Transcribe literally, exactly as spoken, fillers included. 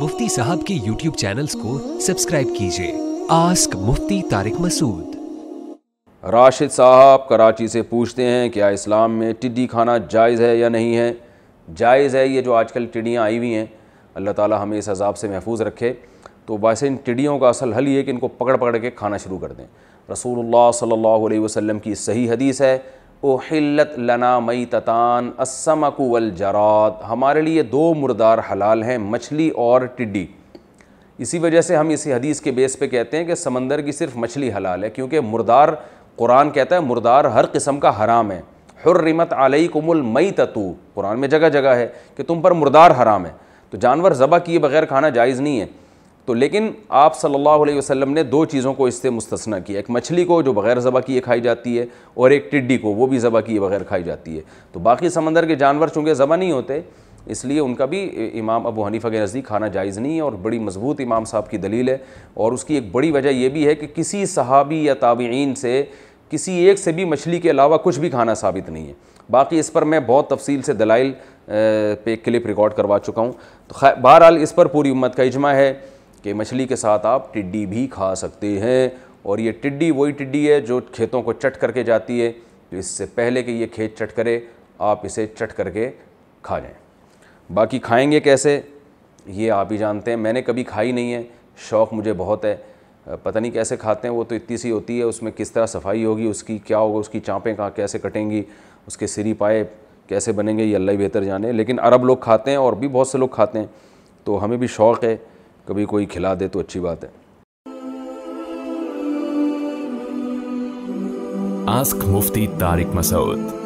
मुफ्ती साहब के YouTube channels को सब्सक्राइब कीजिए। आस्क मुफ्ती तारिक मसूद। राशिद साहब कराची से पूछते हैं, क्या इस्लाम में टिड्डी खाना जायज़ है या नहीं है? जायज़ है। ये जो आजकल टिड्डियाँ आई हुई हैं, अल्लाह ताला हमें इस अजाब से महफूज रखे। तो वैसे इन टिड्डियों का असल हल ये है कि इनको पकड़ पकड़ के खाना शुरू कर दें। रसूलुल्लाह सल्लल्लाहु अलैहि वसल्लम की सही हदीस है, ओहिल्लत लना मई ततान अस्समकु वल जराद। हमारे लिए दो मुर्दार हलाल हैं, मछली और टिड्डी। इसी वजह से हम इसी हदीस के बेस पे कहते हैं कि समंदर की सिर्फ मछली हलाल है, क्योंकि मुर्दार कुरान कहता है मुर्दार हर किस्म का हराम है। हुर्रिमत अलैकुमुल मैततु, कुरान में जगह जगह है कि तुम पर मुर्दार हराम है। तो जानवर ज़बह किए बगैर खाना जायज़ नहीं है। तो लेकिन आप सल्लल्लाहु अलैहि वसल्लम ने दो चीज़ों को इससे मुस्तस्ना किया, एक मछली को जो बग़ैर ज़बह किए खाई जाती है, और एक टिड्डी को, वो भी ज़बह किए बगैर खाई जाती है। तो बाकी समंदर के जानवर चूँकि ज़बह नहीं होते, इसलिए उनका भी इमाम अबू हनीफ़ा के नज़दीक खाना जायज़ नहीं है, और बड़ी मजबूत इमाम साहब की दलील है। और उसकी एक बड़ी वजह यह भी है कि किसी सहाबी या ताबईन से किसी एक से भी मछली के अलावा कुछ भी खाना साबित नहीं है। बाकी इस पर मैं बहुत तफसील से दलाइल पे क्लिप रिकॉर्ड करवा चुका हूँ। तो बहरहाल इस पर पूरी उम्मत का इजमा है कि मछली के साथ आप टिड्डी भी खा सकते हैं। और ये टिड्डी वही टिड्डी है जो खेतों को चट करके जाती है। तो इससे पहले कि ये खेत चट करे, आप इसे चट करके खा जाएँ। बाकी खाएंगे कैसे ये आप ही जानते हैं। मैंने कभी खाई नहीं है, शौक़ मुझे बहुत है, पता नहीं कैसे खाते हैं। वो तो इतनी सी होती है, उसमें किस तरह सफाई होगी उसकी, क्या होगा उसकी, चाँपें कहाँ कैसे कटेंगी, उसके सिरी पाए कैसे बनेंगे, ये अल्लाह ही बेहतर जाने। लेकिन अरब लोग खाते हैं और भी बहुत से लोग खाते हैं, तो हमें भी शौक़ है, कभी कोई खिला दे तो अच्छी बात है। आस्क मुफ्ती तारिक मसूद।